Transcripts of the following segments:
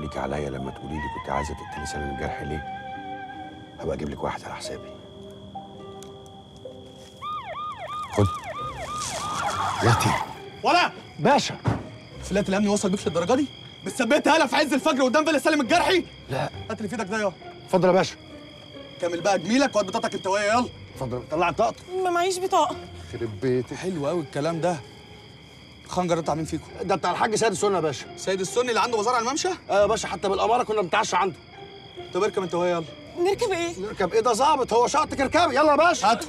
تقوليك عليا لما تقولي لي كنت عايزه تقتلي سالم الجارحي ليه؟ هبقى اجيب لك واحد على حسابي. خد ياتي ولا باشا. فلات الامن وصل بيك للدرجه دي؟ بتثبتها هلا في عز الفجر قدام فيلا سالم الجارحي؟ لا هات لي في ايدك ده يلا. اتفضل يا باشا. كمل بقى جميلك وقت بطاقتك انت ويا يلا. اتفضل طلع الطاقه. ما معيش بطاقه. خرب بيتي. حلو قوي الكلام ده. الخنجر ده بتاع مين فيكم؟ ده بتاع الحاج سيد السني يا باشا. سيد السني اللي عنده بازار على الممشى؟ ايوه يا باشا، حتى بالاماره كنا بنتعشى عنده. طب اركب انت ويا يلا. نركب ايه؟ نركب ايه ده ظابط، هو شاطك اركبي يلا يا باشا. هات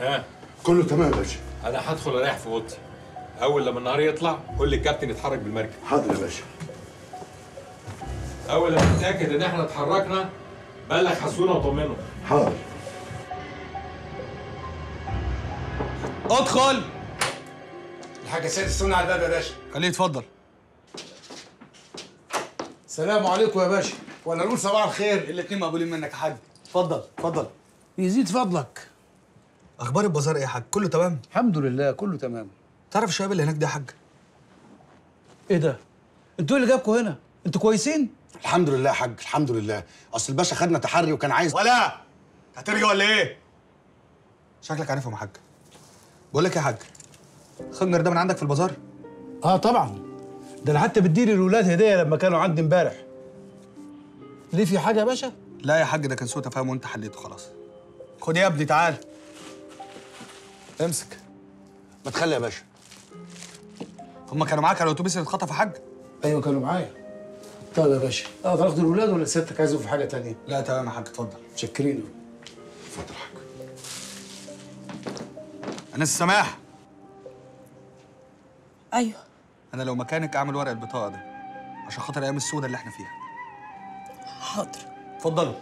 ها. كله تمام يا باشا. انا هدخل اريح في اوضتي، اول لما النهار يطلع قول للكابتن يتحرك بالمركب. حاضر يا باشا. اول لما نتاكد ان احنا اتحركنا بلغ حسونه وطمنه. حاضر. ادخل. الحاج سيد السني على الباب يا باشا. خليه يتفضل. السلام عليكم يا باشا، ولا نقول صباح الخير؟ الاثنين مقبولين منك يا حاج. اتفضل اتفضل. يزيد فضلك. اخبار البازار ايه يا حاج؟ كله تمام؟ الحمد لله كله تمام. تعرف الشباب اللي هناك ده يا حاج؟ ايه ده؟ انتوا اللي جابكم هنا؟ انتوا كويسين؟ الحمد لله يا حاج الحمد لله. اصل الباشا خدنا تحري وكان عايز. ولا هترجع ولا ايه؟ شكلك عارفهم يا حاج. بقول لك يا حاج، الخنجر ده من عندك في البازار؟ اه طبعا، ده انا حتى بدي للولاد هديه لما كانوا عندي امبارح. ليه، في حاجه يا باشا؟ لا يا حاج، ده كان سوء تفاهم وانت حليته خلاص. خد يا ابني تعال امسك. ما تخلي يا باشا. هم كانوا معاك على الاتوبيس اللي اتخطف يا حاج؟ ايوه كانوا معايا. طيب يا باشا، اقدر اخد الولاد ولا سيادتك عايزهم في حاجه ثانيه؟ لا تمام يا حاج اتفضل. متشكرين قوي. اتفضل يا حاج. انس السماح. ايوه. انا لو مكانك اعمل ورقه البطاقه ده عشان خاطر الايام السوداء اللي احنا فيها. حاضر. اتفضلوا.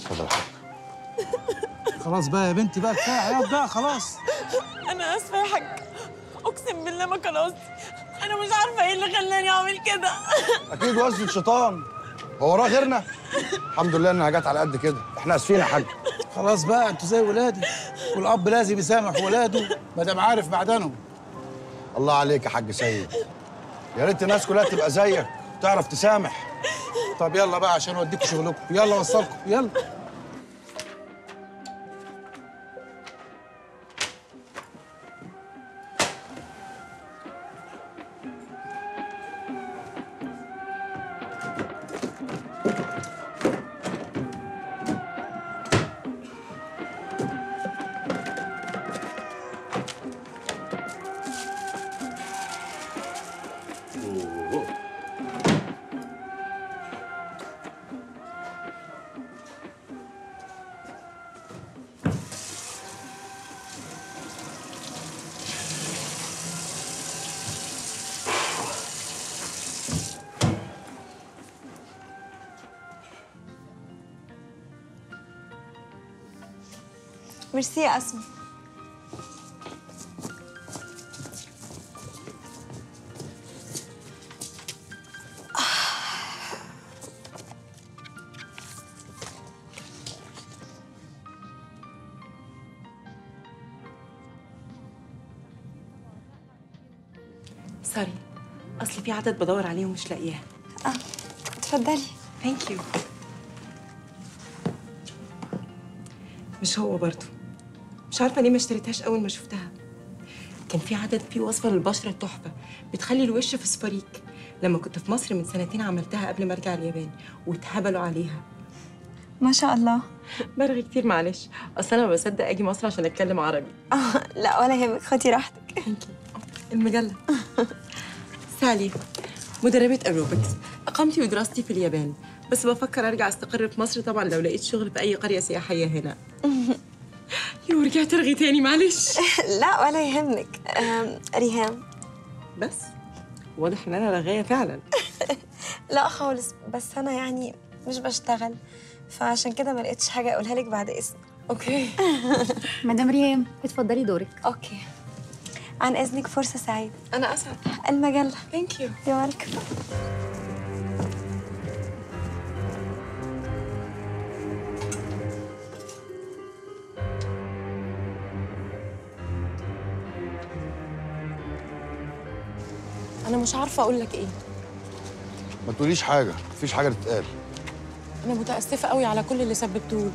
اتفضل يا حاج. خلاص بقى يا بنتي بقى، كفايه عياط بقى خلاص. انا اسفه يا حاج، اقسم بالله ما كان قصدي، انا مش عارفه ايه اللي خلاني اعمل كده. اكيد وصل الشيطان، هو وراه غيرنا؟ الحمد لله انها جت على قد كده، احنا اسفين يا حاج. خلاص بقى انتوا زي ولادي، والاب لازم يسامح ولاده ما دام عارف معدنهم. الله عليك يا حاج سيد، يا ريت الناس كلها تبقى زيك تعرف تسامح. طب يلا بقى عشان اوديكم شغلكم، يلا وصلكم يلا. ميرسي يا اسماء. سوري، اصل في عدد بدور عليه ومش لاقياه. اه اتفضلي. ثانك يو. مش هو برضه، مش عارفه ليه ما اشتريتهاش اول ما شفتها. كان في عدد فيه وصفه للبشره تحفه بتخلي الوش فسفوريك. لما كنت في مصر من سنتين عملتها قبل ما ارجع اليابان واتهبلوا عليها. ما شاء الله. برغي كتير معلش، اصل انا ما بصدق اجي مصر عشان اتكلم عربي. لا ولا يهمك، خدي راحتك. المجله. سالي مدربه ايروبكس، اقامتي ودراستي في اليابان، بس بفكر ارجع استقر في مصر طبعا لو لقيت شغل في اي قريه سياحيه هنا. ورجعت ارغي تاني معلش. لا ولا يهمك. ريهام بس واضح ان انا رغايه فعلا. لا خالص، بس انا يعني مش بشتغل، فعشان كده ما لقيتش حاجه اقولها لك بعد اذنك. اوكي. مدام ريهام اتفضلي دورك. اوكي عن اذنك. فرصه سعيده. انا اسعد. المجله. ثانك يو. يو ويلكم. مش عارفه اقول لك ايه. ما تقوليش حاجه، مفيش حاجه تتقال. انا متاسفه قوي على كل اللي سببتهولي.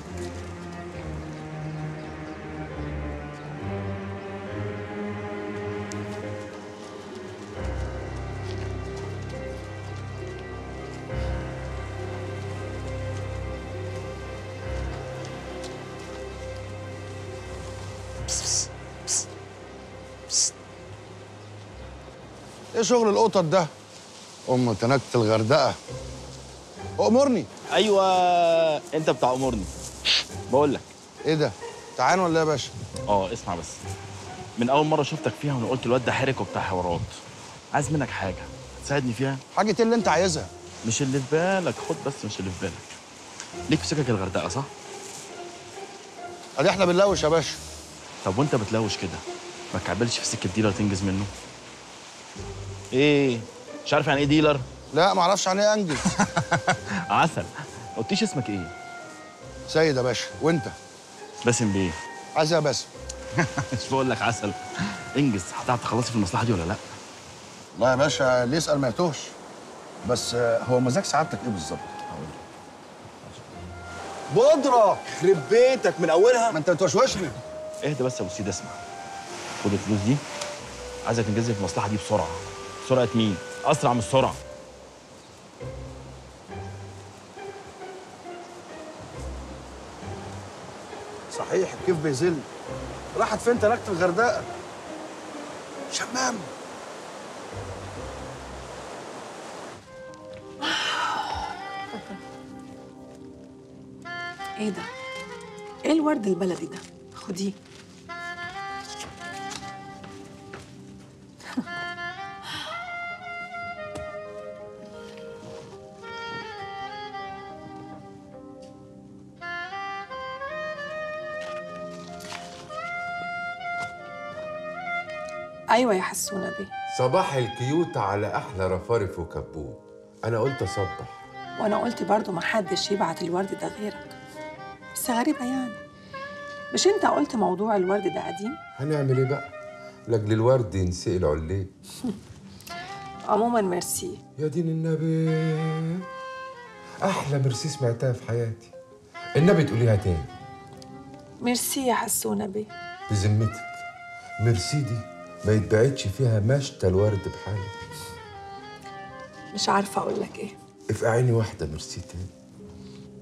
ايه شغل القطط ده؟ ام تنكت الغردقه. امرني. ايوه انت بتاع امرني. بقول لك ايه ده؟ تعان ولا يا باشا؟ اسمع بس، من اول مره شفتك فيها وانا قلت الواد ده حرك وبتاع حوارات. عايز منك حاجه تساعدني فيها. حاجه اللي انت عايزها. مش اللي في بالك، خد بس مش اللي في بالك. ليك في سكك الغردقه صح؟ ادي احنا بنلوش يا باشا. طب وانت بتلوش كده ما تكعبلش في سكه ديلر تنجز منه؟ ايه مش عارف يعني ايه ديلر؟ لا ما اعرفش يعني ايه انجز. عسل. ما قلتليش اسمك ايه؟ سيد يا باشا. وانت؟ باسم. بيه عايز يا باسم. مش بقول لك عسل. انجز، هتعرف تخلصي في المصلحه دي ولا لا؟ لا يا باشا، ليه اسال ما يتوهش. بس هو مزاج سعادتك ايه بالظبط؟ بودره خرب بيتك من اولها. ما انت بتوشوشني. اهدى بس يا ابو سيد، اسمع. خد الفلوس دي، عايزك تنجز لي في المصلحه دي بسرعه. سرعة مين؟ أسرع من السرعة. صحيح الكيف بيذل. راحت فين تركت الغردقة؟ شمام. إيه ده؟ إيه الورد البلدي ده؟ خديه. ايوه يا حسونه بيه. صباح الكيوت على احلى رفارف وكبوت. انا قلت اصبح. وانا قلت برضو ما حدش يبعت الورد ده غيرك. بس غريبه يعني، مش انت قلت موضوع الورد ده قديم؟ هنعمل ايه بقى؟ لاجل الورد ينسقي العليه. عموما ميرسي. يا دين النبي، احلى ميرسي سمعتها في حياتي. النبي تقوليها تاني. ميرسي يا حسونه بيه. بذمتك ميرسي دي ما يتبعتش فيها مشتى الورد بحالك. مش عارفه اقول لك ايه. افقعيني واحده ميرسي تاني.